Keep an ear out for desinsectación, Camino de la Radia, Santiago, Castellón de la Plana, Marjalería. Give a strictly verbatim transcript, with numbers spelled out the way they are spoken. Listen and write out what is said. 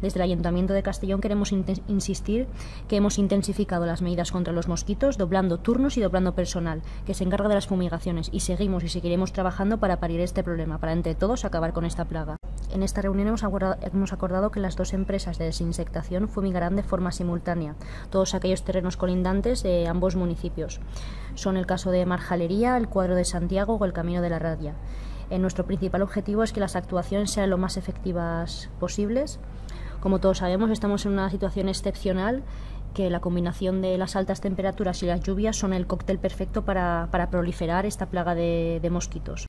Desde el Ayuntamiento de Castellón queremos insistir que hemos intensificado las medidas contra los mosquitos, doblando turnos y doblando personal que se encarga de las fumigaciones, y seguimos y seguiremos trabajando para paliar este problema, para entre todos acabar con esta plaga. En esta reunión hemos acordado, hemos acordado que las dos empresas de desinsectación fumigarán de forma simultánea todos aquellos terrenos colindantes de ambos municipios. Son el caso de Marjalería, el cuadro de Santiago o el Camino de la Radia. Eh, nuestro principal objetivo es que las actuaciones sean lo más efectivas posibles. Como todos sabemos, estamos en una situación excepcional, que la combinación de las altas temperaturas y las lluvias son el cóctel perfecto para, para proliferar esta plaga de, de mosquitos.